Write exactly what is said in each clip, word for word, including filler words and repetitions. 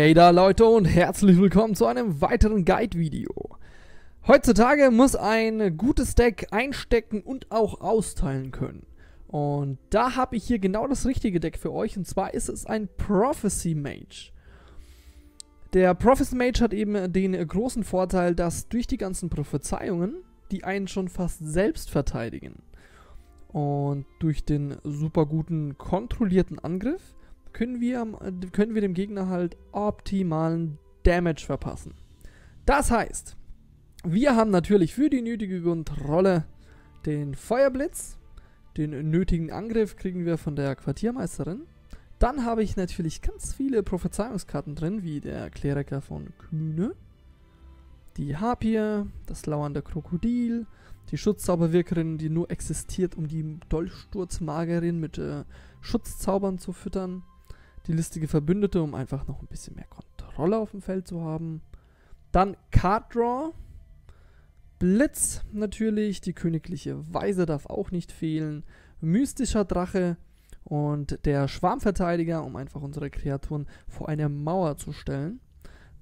Hey da Leute und herzlich willkommen zu einem weiteren Guide-Video. Heutzutage muss ein gutes Deck einstecken und auch austeilen können. Und da habe ich hier genau das richtige Deck für euch, und zwar ist es ein Prophecy Mage. Der Prophecy Mage hat eben den großen Vorteil, dass durch die ganzen Prophezeiungen, die einen schon fast selbst verteidigen, und durch den super guten kontrollierten Angriff Können wir, können wir dem Gegner halt optimalen Damage verpassen. Das heißt, wir haben natürlich für die nötige Kontrolle den Feuerblitz, den nötigen Angriff kriegen wir von der Quartiermeisterin. Dann habe ich natürlich ganz viele Prophezeiungskarten drin, wie der Kleriker von Kühne, die Harpie, das lauernde Krokodil, die Schutzzauberwirkerin, die nur existiert, um die Dolchsturz-Magierin mit äh, Schutzzaubern zu füttern. Die listige Verbündete, um einfach noch ein bisschen mehr Kontrolle auf dem Feld zu haben. Dann Card Draw, Blitz natürlich, die königliche Weise darf auch nicht fehlen, mystischer Drache und der Schwarmverteidiger, um einfach unsere Kreaturen vor eine Mauer zu stellen.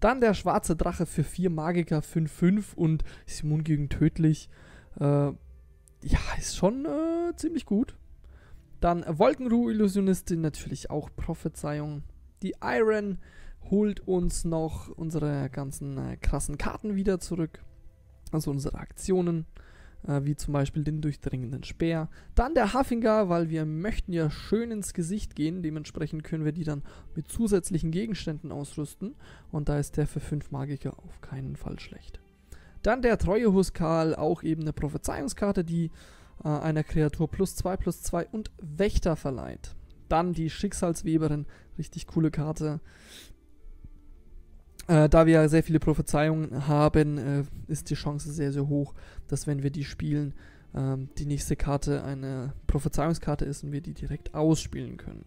Dann der schwarze Drache für vier Magiker, fünf fünf und ist immun gegen tödlich. Äh, ja, ist schon äh, ziemlich gut. Dann Wolkenruhe-Illusionist, natürlich auch Prophezeiung. Die Iron holt uns noch unsere ganzen äh, krassen Karten wieder zurück. Also unsere Aktionen, äh, wie zum Beispiel den durchdringenden Speer. Dann der Haafingar, weil wir möchten ja schön ins Gesicht gehen. Dementsprechend können wir die dann mit zusätzlichen Gegenständen ausrüsten. Und da ist der für fünf Magiker auf keinen Fall schlecht. Dann der Treuer Huskarl, auch eben eine Prophezeiungskarte, die einer Kreatur plus zwei plus zwei und Wächter verleiht. Dann die Schicksalsweberin, richtig coole Karte. Äh, da wir sehr viele Prophezeiungen haben, äh, ist die Chance sehr, sehr hoch, dass wenn wir die spielen, äh, die nächste Karte eine Prophezeiungskarte ist und wir die direkt ausspielen können.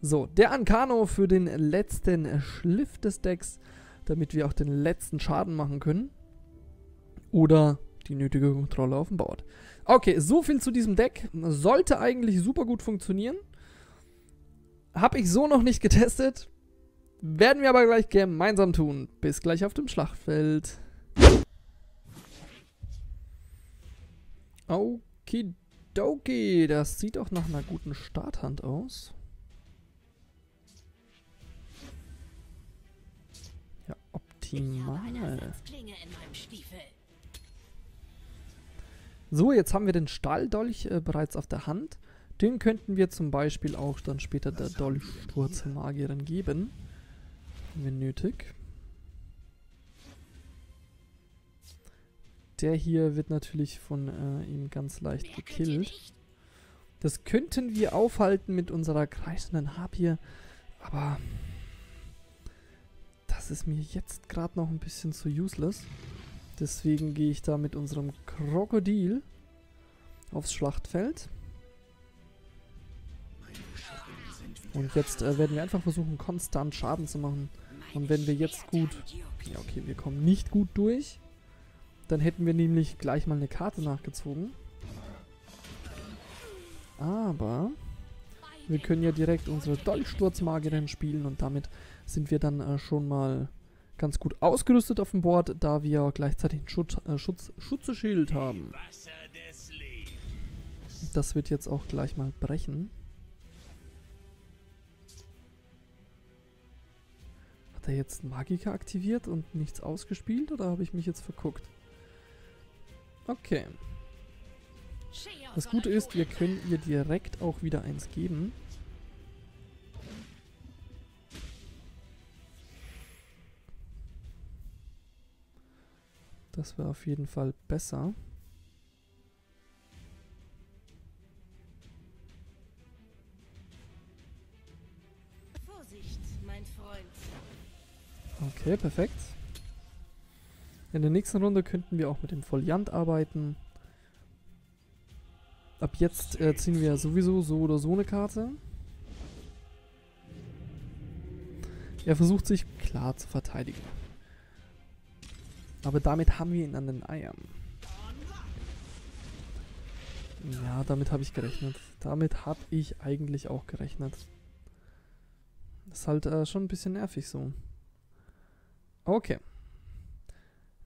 So, der Ancano für den letzten Schliff des Decks, damit wir auch den letzten Schaden machen können. Oder die nötige Kontrolle auf dem Board. Okay, so viel zu diesem Deck. Sollte eigentlich super gut funktionieren. Habe ich so noch nicht getestet. Werden wir aber gleich gemeinsam tun. Bis gleich auf dem Schlachtfeld. Okidoki, das sieht auch nach einer guten Starthand aus. Ja, optimal. So, jetzt haben wir den Stahldolch äh, bereits auf der Hand. Den könnten wir zum Beispiel auch dann später der Dolchsturz-Magierin geben, wenn nötig. Der hier wird natürlich von äh, ihm ganz leicht gekillt. Das könnten wir aufhalten mit unserer kreischenden Harpie, aber das ist mir jetzt gerade noch ein bisschen zu useless. Deswegen gehe ich da mit unserem Krokodil aufs Schlachtfeld. Und jetzt äh, werden wir einfach versuchen, konstant Schaden zu machen. Und wenn wir jetzt gut... Ja, okay, wir kommen nicht gut durch. Dann hätten wir nämlich gleich mal eine Karte nachgezogen. Aber wir können ja direkt unsere Dolchsturzmagierin spielen. Und damit sind wir dann äh, schon mal ganz gut ausgerüstet auf dem Board, da wir gleichzeitig einen Schutz, äh, Schutz, Schutzschild haben. Das wird jetzt auch gleich mal brechen. Hat er jetzt Magiker aktiviert und nichts ausgespielt, oder habe ich mich jetzt verguckt? Okay. Das Gute ist, wir können ihr direkt auch wieder eins geben. Das wäre auf jeden Fall besser. Vorsicht, mein Freund. Okay, perfekt. In der nächsten Runde könnten wir auch mit dem Foliant arbeiten. Ab jetzt äh, ziehen wir sowieso so oder so eine Karte. Er versucht sich klar zu verteidigen. Aber damit haben wir ihn an den Eiern. Ja, damit habe ich gerechnet. Damit habe ich eigentlich auch gerechnet. Das ist halt äh, schon ein bisschen nervig so. Okay.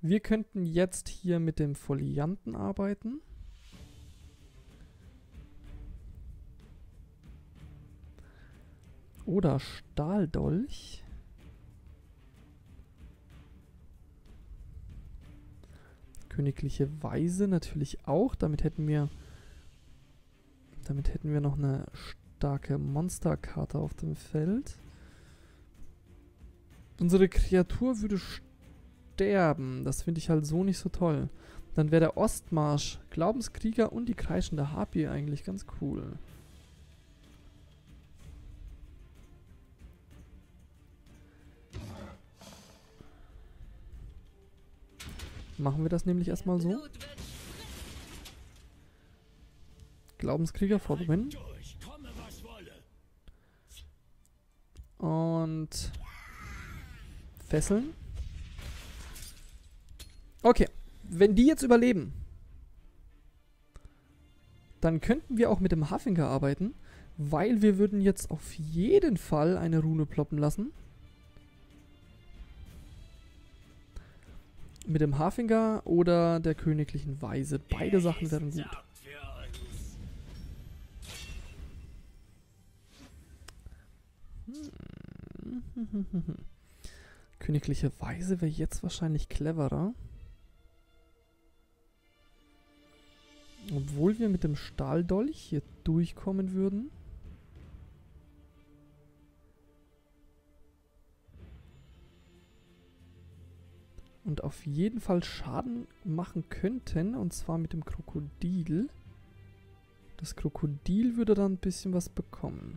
Wir könnten jetzt hier mit dem Folianten arbeiten. Oder Stahldolch. Königliche Weise natürlich auch. Damit hätten wir, damit hätten wir noch eine starke Monsterkarte auf dem Feld. Unsere Kreatur würde sterben. Das finde ich halt so nicht so toll. Dann wäre der Ostmarsch Glaubenskrieger und die kreischende Harpie eigentlich ganz cool. Machen wir das nämlich erstmal so. Glaubenskrieger vorbringen. Und fesseln. Okay, wenn die jetzt überleben, dann könnten wir auch mit dem Haafingar arbeiten, weil wir würden jetzt auf jeden Fall eine Rune ploppen lassen. Mit dem Haafingar oder der königlichen Weise. Beide Sachen wären gut. Hm. Königliche Weise wäre jetzt wahrscheinlich cleverer. Obwohl wir mit dem Stahldolch hier durchkommen würden. Und auf jeden Fall Schaden machen könnten, und zwar mit dem Krokodil. Das Krokodil würde dann ein bisschen was bekommen.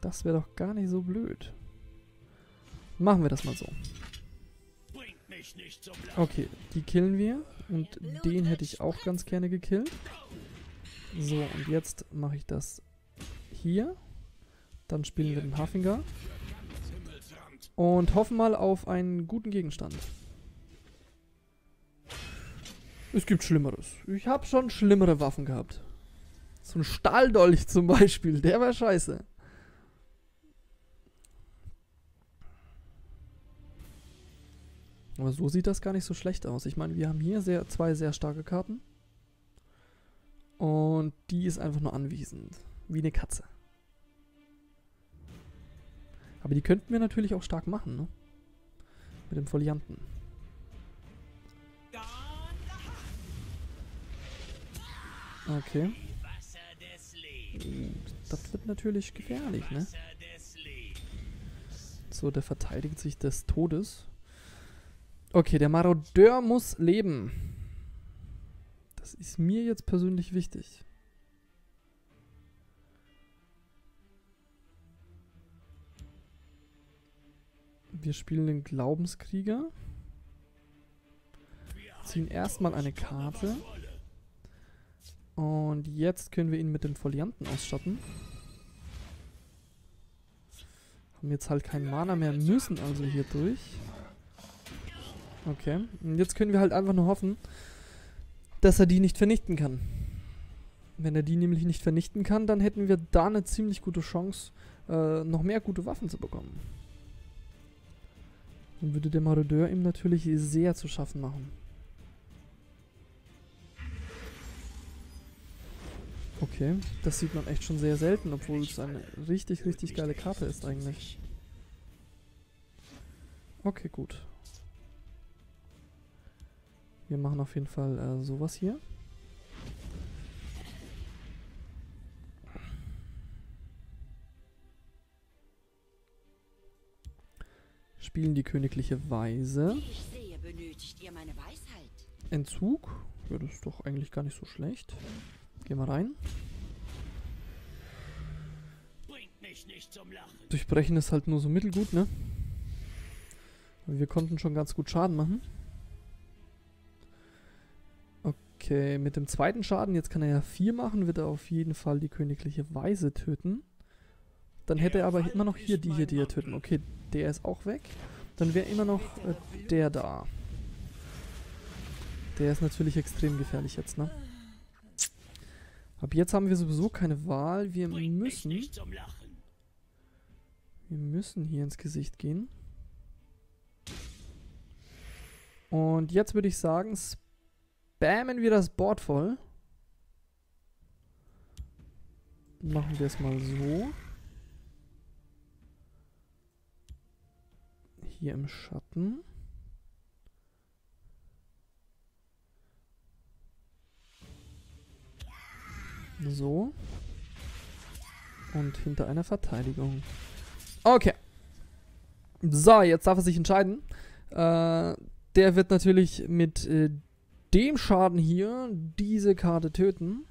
Das wäre doch gar nicht so blöd. Machen wir das mal so. Okay, die killen wir. Und den hätte ich auch ganz gerne gekillt. So, und jetzt mache ich das hier. Dann spielen wir den Haafingar. Und hoffen mal auf einen guten Gegenstand. Es gibt Schlimmeres. Ich habe schon schlimmere Waffen gehabt. So ein Stahldolch zum Beispiel, der war scheiße. Aber so sieht das gar nicht so schlecht aus. Ich meine, wir haben hier sehr, zwei sehr starke Karten. Und die ist einfach nur anwesend. Wie eine Katze. Aber die könnten wir natürlich auch stark machen, ne? Mit dem Folianten. Okay. Das wird natürlich gefährlich, ne? So, der verteidigt sich des Todes. Okay, der Marodeur muss leben. Das ist mir jetzt persönlich wichtig. Wir spielen den Glaubenskrieger. Ziehen erstmal eine Karte. Und jetzt können wir ihn mit dem Folianten ausstatten. Haben jetzt halt keinen Mana mehr, müssen also hier durch. Okay. Und jetzt können wir halt einfach nur hoffen, dass er die nicht vernichten kann. Wenn er die nämlich nicht vernichten kann, dann hätten wir da eine ziemlich gute Chance, äh, noch mehr gute Waffen zu bekommen. Dann würde der Marodeur ihm natürlich sehr zu schaffen machen. Okay, das sieht man echt schon sehr selten, obwohl es eine richtig, richtig geile Karte ist eigentlich. Okay, gut. Wir machen auf jeden Fall äh, sowas hier. Spielen die königliche Weise. Ich sehe, benötigt ihr meine Weisheit. Entzug. Ja, das ist doch eigentlich gar nicht so schlecht. Gehen wir rein. Bringt mich nicht zum Lachen. Durchbrechen ist halt nur so mittelgut, ne? Aber wir konnten schon ganz gut Schaden machen. Okay, mit dem zweiten Schaden, jetzt kann er ja vier machen, wird er auf jeden Fall die königliche Weise töten. Dann hätte er aber immer noch hier die hier, die er töten. Okay, der ist auch weg. Dann wäre immer noch äh, der da. Der ist natürlich extrem gefährlich jetzt, ne? Ab jetzt haben wir sowieso keine Wahl. Wir müssen... Wir müssen hier ins Gesicht gehen. Und jetzt würde ich sagen, spammen wir das Board voll. Machen wir es mal so. Hier im Schatten. So. Und hinter einer Verteidigung. Okay. So, jetzt darf er sich entscheiden. Äh, der wird natürlich mit äh, dem Schaden hier diese Karte töten.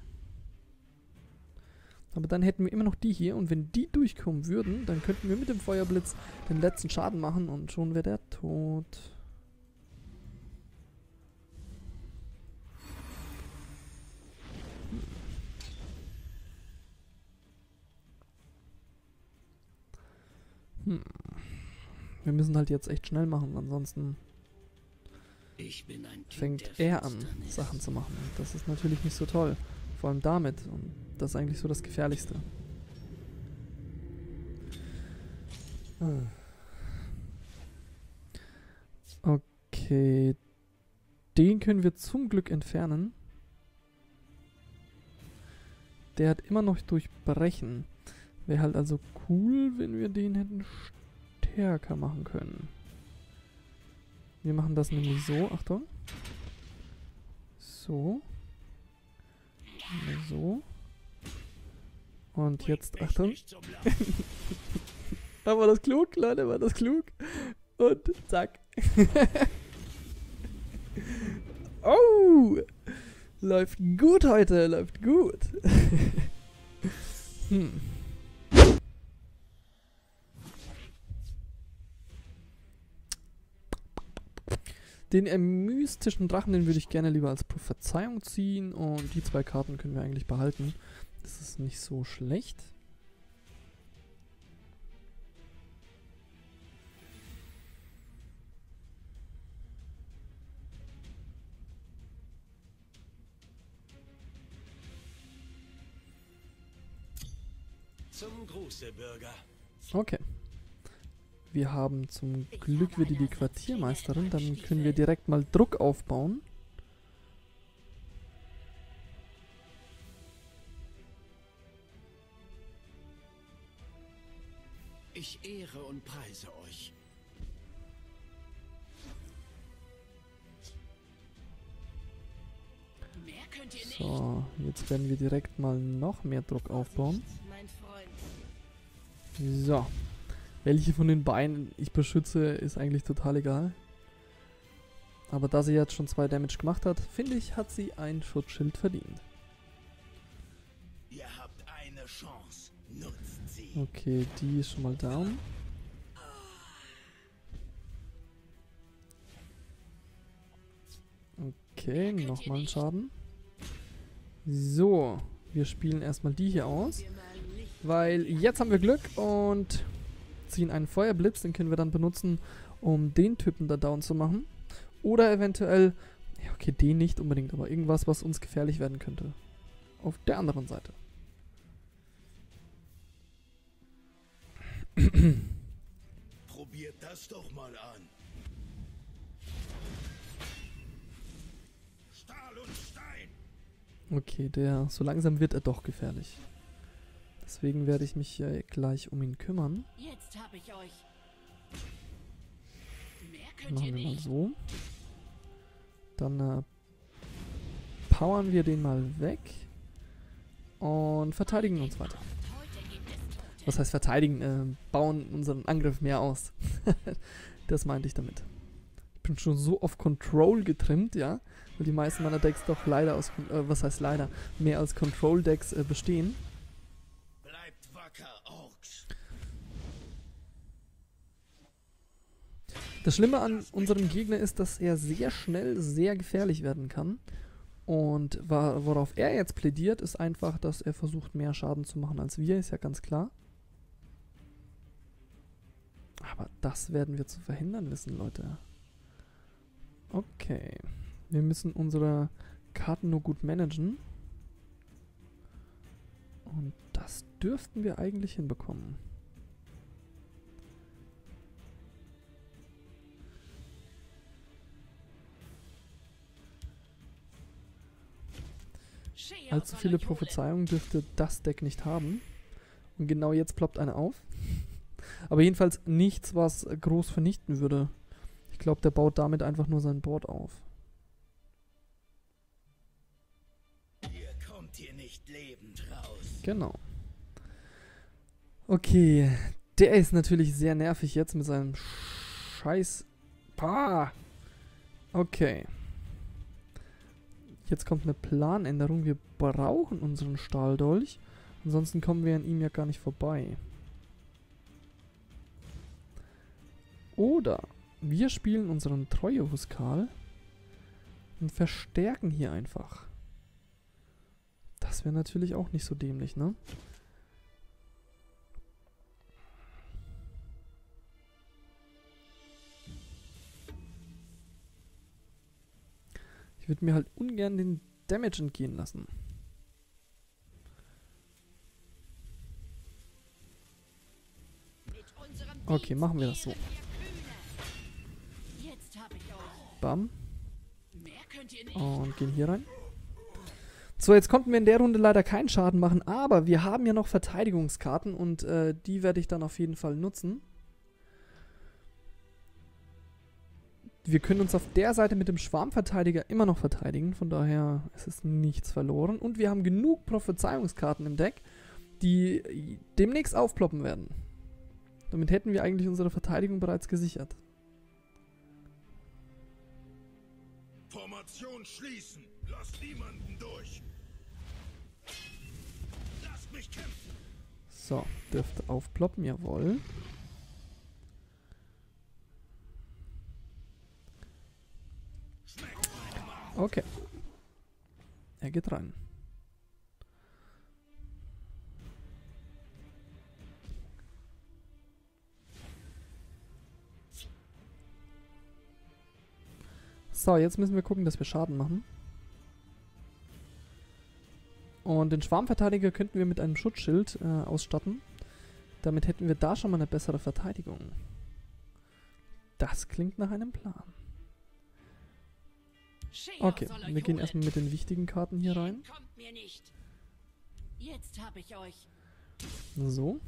Aber dann hätten wir immer noch die hier. Und wenn die durchkommen würden, dann könnten wir mit dem Feuerblitz den letzten Schaden machen. Und schon wäre der tot. Hm. Wir müssen halt jetzt echt schnell machen, ansonsten ich bin ein Typ, fängt er an, Sachen zu machen. Das ist natürlich nicht so toll. Vor allem damit. Und das ist eigentlich so das Gefährlichste. Okay. Den können wir zum Glück entfernen. Der hat immer noch Durchbrechen. Wäre halt also cool, wenn wir den hätten stärker machen können. Wir machen das nämlich so, Achtung. So. So. Und jetzt, Achtung. Da war das klug, Leute, war das klug. Und zack. Oh! Läuft gut heute, läuft gut. Hm. Den mystischen Drachen, den würde ich gerne lieber als Prophezeiung ziehen. Und die zwei Karten können wir eigentlich behalten. Das ist nicht so schlecht. Zum Gruße, Bürger. Okay. Wir haben zum Glück wieder die Quartiermeisterin, dann können wir direkt mal Druck aufbauen. Ich ehre und preise euch. So, jetzt werden wir direkt mal noch mehr Druck aufbauen. So. Welche von den beiden ich beschütze, ist eigentlich total egal. Aber da sie jetzt schon zwei Damage gemacht hat, finde ich, hat sie ein Schutzschild verdient. Ihr habt eine Chance. Nutzt sie. Okay, die ist schon mal down. Okay, nochmal einen Schaden. So, wir spielen erstmal die hier aus. Weil jetzt haben wir Glück und... ziehen einen Feuerblitz, den können wir dann benutzen, um den Typen da down zu machen. Oder eventuell, ja okay, den nicht unbedingt, aber irgendwas, was uns gefährlich werden könnte. Auf der anderen Seite. Probiert das doch mal an. Stahl und Stein. Okay, der, so langsam wird er doch gefährlich. Deswegen werde ich mich ja gleich um ihn kümmern. Jetzt hab ich euch. Mehr könnt Machen ihr wir nicht. Mal so. Dann äh, powern wir den mal weg. Und verteidigen uns weiter. Was heißt verteidigen? Äh, bauen unseren Angriff mehr aus. Das meinte ich damit. Ich bin schon so auf Control getrimmt, ja. Weil die meisten meiner Decks doch leider aus... Äh, was heißt leider? Mehr als Control-Decks äh, bestehen. Das Schlimme an unserem Gegner ist, dass er sehr schnell sehr gefährlich werden kann. Und worauf er jetzt plädiert, ist einfach, dass er versucht, mehr Schaden zu machen als wir, ist ja ganz klar. Aber das werden wir zu verhindern wissen, Leute. Okay. Wir müssen unsere Karten nur gut managen. Und das dürften wir eigentlich hinbekommen. Allzu viele Prophezeiungen dürfte das Deck nicht haben. Und genau jetzt ploppt eine auf. Aber jedenfalls nichts, was groß vernichten würde. Ich glaube, der baut damit einfach nur sein Board auf. Ihr kommt hier nicht lebend raus. Genau. Okay. Der ist natürlich sehr nervig jetzt mit seinem Scheiß. Pah! Okay. Jetzt kommt eine Planänderung. Wir brauchen unseren Stahldolch. Ansonsten kommen wir an ihm ja gar nicht vorbei. Oder wir spielen unseren Treuer Huskarl und verstärken hier einfach. Das wäre natürlich auch nicht so dämlich, ne? Ich würde mir halt ungern den Damage entgehen lassen. Okay, machen wir das so. Bam. Und gehen hier rein. So, jetzt konnten wir in der Runde leider keinen Schaden machen, aber wir haben ja noch Verteidigungskarten und äh, die werde ich dann auf jeden Fall nutzen. Wir können uns auf der Seite mit dem Schwarmverteidiger immer noch verteidigen, von daher ist es nichts verloren. Und wir haben genug Prophezeiungskarten im Deck, die demnächst aufploppen werden. Damit hätten wir eigentlich unsere Verteidigung bereits gesichert. Formation schließen! Lass niemanden durch! Lass mich kämpfen! So, dürfte aufploppen, jawohl. Okay. Er geht rein. So, jetzt müssen wir gucken, dass wir Schaden machen. Und den Schwarmverteidiger könnten wir mit einem Schutzschild äh, ausstatten. Damit hätten wir da schon mal eine bessere Verteidigung. Das klingt nach einem Plan. Okay, wir gehen erstmal mit den wichtigen Karten hier rein. So.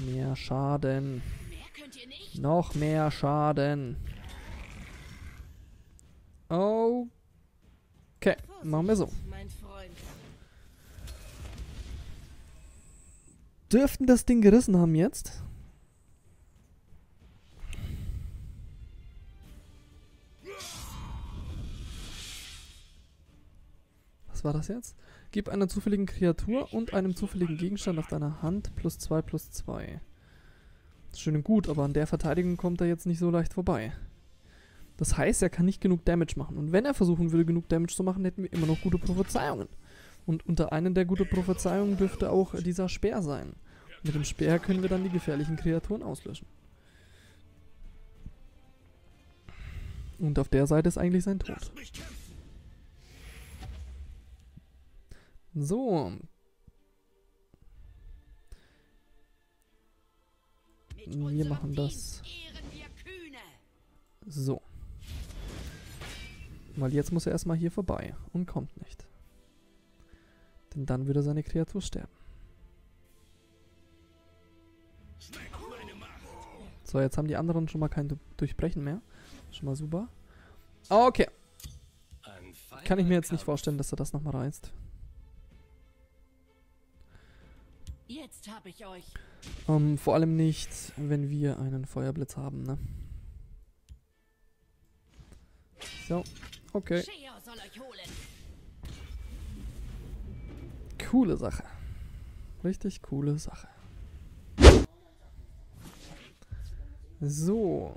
Mehr Schaden. Noch mehr Schaden. Okay, machen wir so. Dürften das Ding gerissen haben jetzt? Was war das jetzt? Gib einer zufälligen Kreatur und einem zufälligen Gegenstand auf deiner Hand plus zwei plus zwei. Schön und gut, aber an der Verteidigung kommt er jetzt nicht so leicht vorbei. Das heißt, er kann nicht genug Damage machen. Und wenn er versuchen würde, genug Damage zu machen, hätten wir immer noch gute Prophezeiungen. Und unter einen der guten Prophezeiungen dürfte auch dieser Speer sein. Mit dem Speer können wir dann die gefährlichen Kreaturen auslöschen. Und auf der Seite ist eigentlich sein Tod. So. Wir machen das. So. Weil jetzt muss er erstmal hier vorbei und kommt nicht. Denn dann würde seine Kreatur sterben. So, jetzt haben die anderen schon mal kein Durchbrechen mehr. Schon mal super. Okay. Kann ich mir jetzt nicht vorstellen, dass er das nochmal reißt. Jetzt hab ich euch. Um, vor allem nicht, wenn wir einen Feuerblitz haben, ne? So, okay. Coole Sache. Richtig coole Sache. So.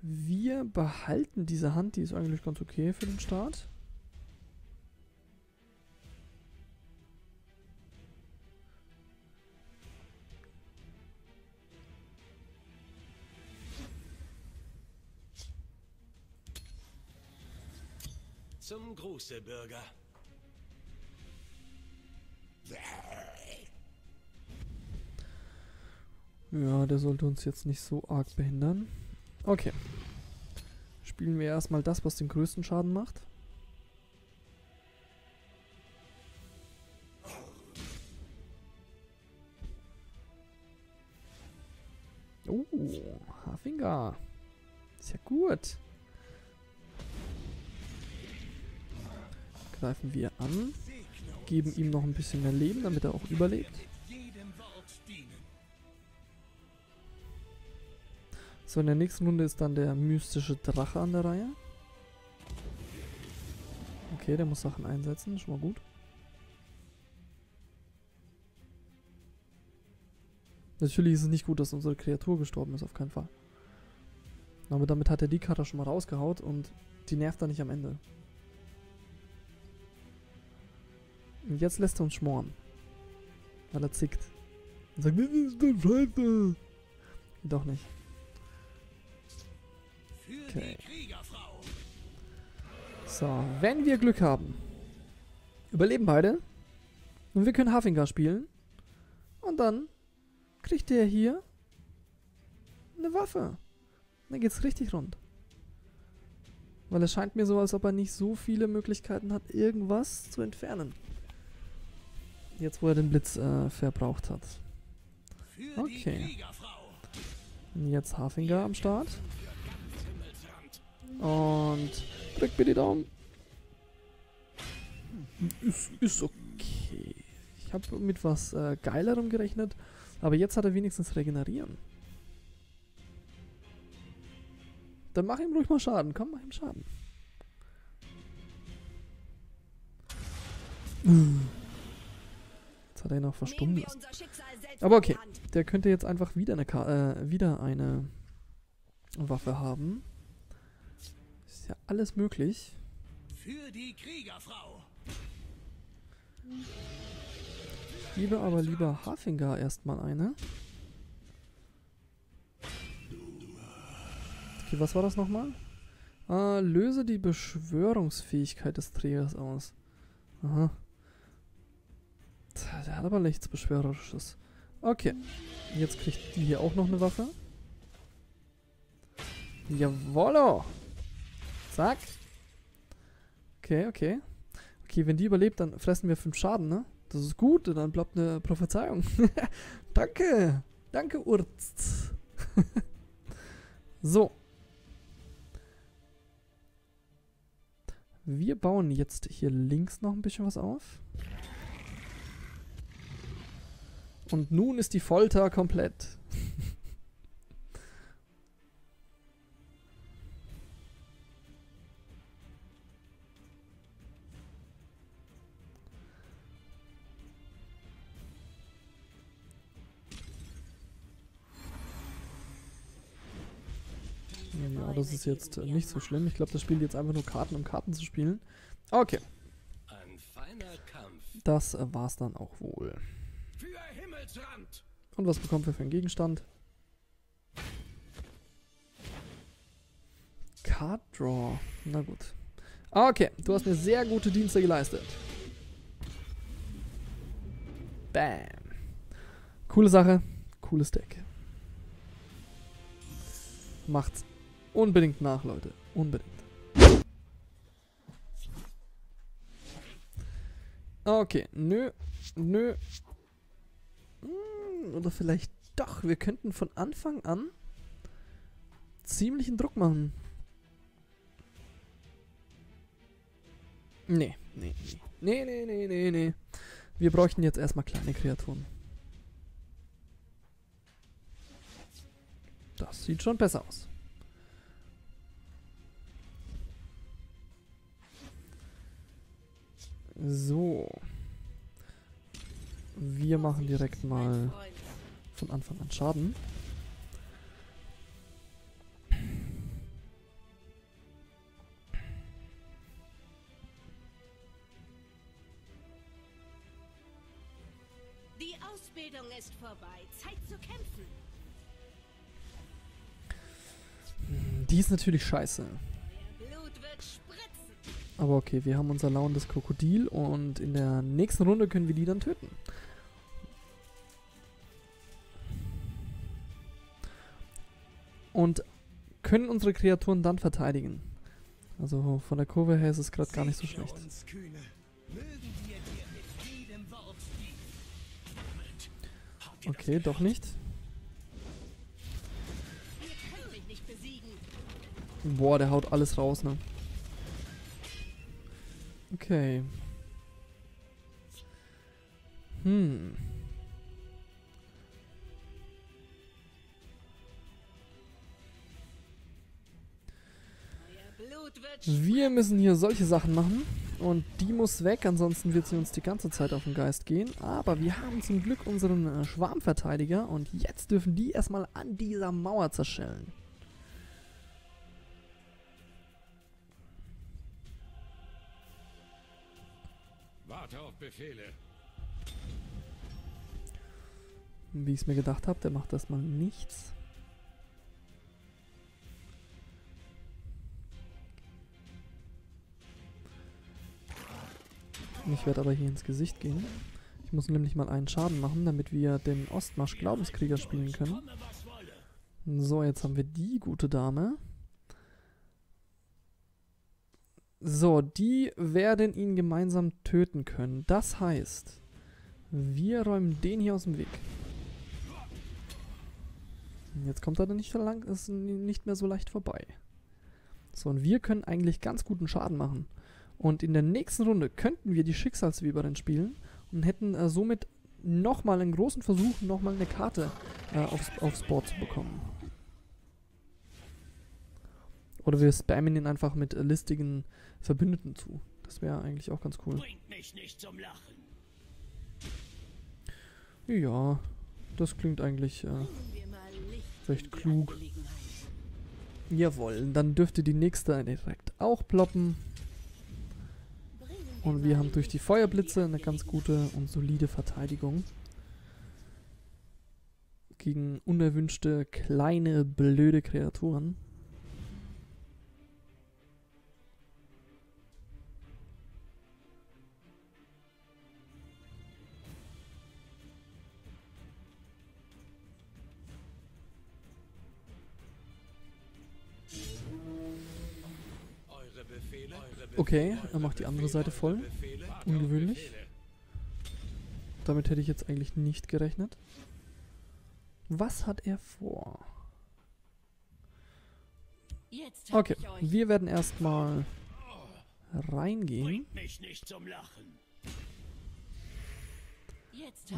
Wir behalten diese Hand, die ist eigentlich ganz okay für den Start. Zum Gruße, Bürger. Ja, der sollte uns jetzt nicht so arg behindern. Okay. Spielen wir erstmal das, was den größten Schaden macht. Oh, Haafingar. Ist ja gut. Greifen wir an. Geben ihm noch ein bisschen mehr Leben, damit er auch überlebt. So, in der nächsten Runde ist dann der mystische Drache an der Reihe. Okay, der muss Sachen einsetzen, schon mal gut. Natürlich ist es nicht gut, dass unsere Kreatur gestorben ist, auf keinen Fall. Aber damit hat er die Karte schon mal rausgehaut und die nervt er nicht am Ende. Und jetzt lässt er uns schmoren. Weil er zickt. Und sagt, das ist doch scheiße. Doch nicht. Okay. So, wenn wir Glück haben, überleben beide. Und wir können Haafingar spielen. Und dann kriegt der hier eine Waffe. Dann geht's richtig rund. Weil es scheint mir so, als ob er nicht so viele Möglichkeiten hat, irgendwas zu entfernen. Jetzt, wo er den Blitz äh, verbraucht hat. Okay. Und jetzt Haafingar am Start. Und drück mir die Daumen. Ist, ist okay. Ich habe mit was äh, Geilerem gerechnet. Aber jetzt hat er wenigstens regenerieren. Dann mach ihm ruhig mal Schaden. Komm, mach ihm Schaden. Jetzt hat er ihn auch verstummen lassen. Aber okay. Der könnte jetzt einfach wieder eine, Ka äh, wieder eine Waffe haben. Ist ja alles möglich. Für die Kriegerfrau. Ich gebe aber lieber Haafingar erstmal eine. Okay, was war das nochmal? Äh, löse die Beschwörungsfähigkeit des Trägers aus. Aha. Der hat aber nichts Beschwörerisches. Okay. Jetzt kriegt die hier auch noch eine Waffe. Jawollo! Zack. Okay, okay. Okay, wenn die überlebt, dann fressen wir fünf Schaden, ne? Das ist gut, und dann bleibt eine Prophezeiung. Danke. Danke, Urz. So. Wir bauen jetzt hier links noch ein bisschen was auf. Und nun ist die Folter komplett. Ja, das ist jetzt äh, nicht so schlimm. Ich glaube, das spielt jetzt einfach nur Karten, um Karten zu spielen. Okay. Das äh, war's dann auch wohl. Und was bekommen wir für einen Gegenstand? Card Draw. Na gut. Okay, du hast mir sehr gute Dienste geleistet. Bam. Coole Sache. Cooles Deck. Macht's unbedingt nach, Leute. Unbedingt. Okay. Nö. Nö. Hm, oder vielleicht doch. Wir könnten von Anfang an ziemlichen Druck machen. Nee. Nee, nee. Nee, nee, nee, nee. Wir bräuchten jetzt erstmal kleine Kreaturen. Das sieht schon besser aus. So. Wir machen direkt mal von Anfang an Schaden. Die Ausbildung ist vorbei. Zeit zu kämpfen. Die ist natürlich scheiße. Aber okay, wir haben unser lauerndes Krokodil und in der nächsten Runde können wir die dann töten. und können unsere Kreaturen dann verteidigen. Also von der Kurve her ist es gerade gar nicht so schlecht. Okay, doch nicht. Boah, der haut alles raus, ne? Okay. Hm. Wir müssen hier solche Sachen machen und die muss weg, ansonsten wird sie uns die ganze Zeit auf den Geist gehen. Aber wir haben zum Glück unseren äh, Schwarmverteidiger und jetzt dürfen die erstmal an dieser Mauer zerschellen. Warte auf Befehle. Wie ich es mir gedacht habe, der macht erstmal nichts. Ich werde aber hier ins Gesicht gehen. Ich muss nämlich mal einen Schaden machen, damit wir den Ostmarsch Glaubenskrieger spielen können. So, jetzt haben wir die gute Dame. So, die werden ihn gemeinsam töten können. Das heißt, wir räumen den hier aus dem Weg. Jetzt kommt er dann nicht, lang, ist nicht mehr so leicht vorbei. So, und wir können eigentlich ganz guten Schaden machen. Und in der nächsten Runde könnten wir die Schicksalsweberin spielen und hätten äh, somit nochmal einen großen Versuch, nochmal eine Karte äh, aufs, aufs Board zu bekommen. Oder wir spammen ihn einfach mit äh, listigen Verbündeten zu. Das wäre eigentlich auch ganz cool. Bringt mich nicht zum Lachen. Ja, das klingt eigentlich äh, recht klug. Jawohl, dann dürfte die nächste direkt auch ploppen. Und wir haben durch die Feuerblitze eine ganz gute und solide Verteidigung gegen unerwünschte, kleine, blöde Kreaturen. Okay, er macht die andere Seite voll. Ungewöhnlich. Damit hätte ich jetzt eigentlich nicht gerechnet. Was hat er vor? Okay, wir werden erstmal reingehen.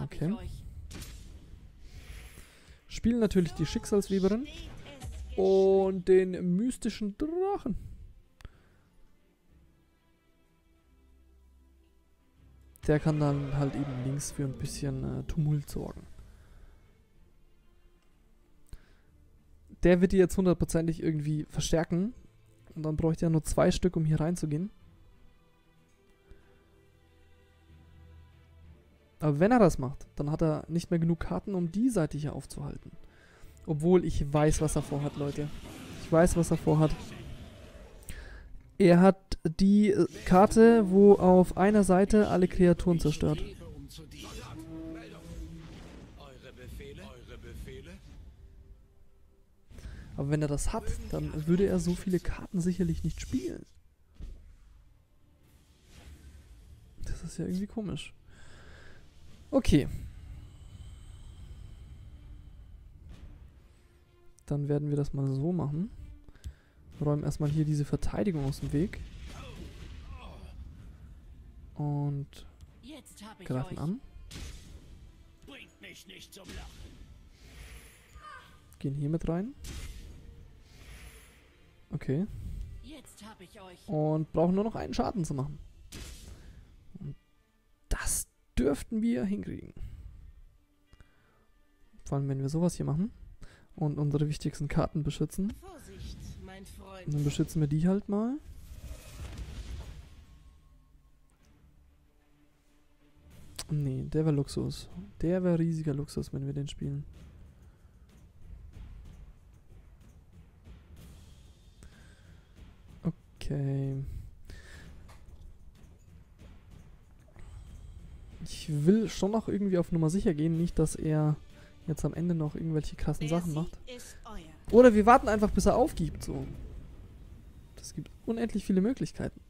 Okay. Spielen natürlich die Schicksalsweberin und den mystischen Drachen. Der kann dann halt eben links für ein bisschen äh, Tumult sorgen. Der wird die jetzt hundertprozentig irgendwie verstärken. Und dann bräuchte er nur zwei Stück, um hier reinzugehen. Aber wenn er das macht, dann hat er nicht mehr genug Karten, um die Seite hier aufzuhalten. Obwohl ich weiß, was er vorhat, Leute. Ich weiß, was er vorhat. Er hat die Karte, wo auf einer Seite alle Kreaturen zerstört. Aber wenn er das hat, dann würde er so viele Karten sicherlich nicht spielen. Das ist ja irgendwie komisch. Okay. Dann werden wir das mal so machen. Räumen erstmal hier diese Verteidigung aus dem Weg. Und greifen an. Gehen hier mit rein. Okay. Und brauchen nur noch einen Schaden zu machen. Und das dürften wir hinkriegen. Vor allem, wenn wir sowas hier machen und unsere wichtigsten Karten beschützen. Und dann beschützen wir die halt mal. Nee, der war Luxus. Der war riesiger Luxus, wenn wir den spielen. Okay. Ich will schon noch irgendwie auf Nummer sicher gehen. Nicht, dass er jetzt am Ende noch irgendwelche krassen Sachen macht. Oder wir warten einfach, bis er aufgibt. So. Das gibt unendlich viele Möglichkeiten.